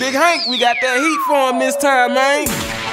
Big Hank, we got that heat for him this time, man.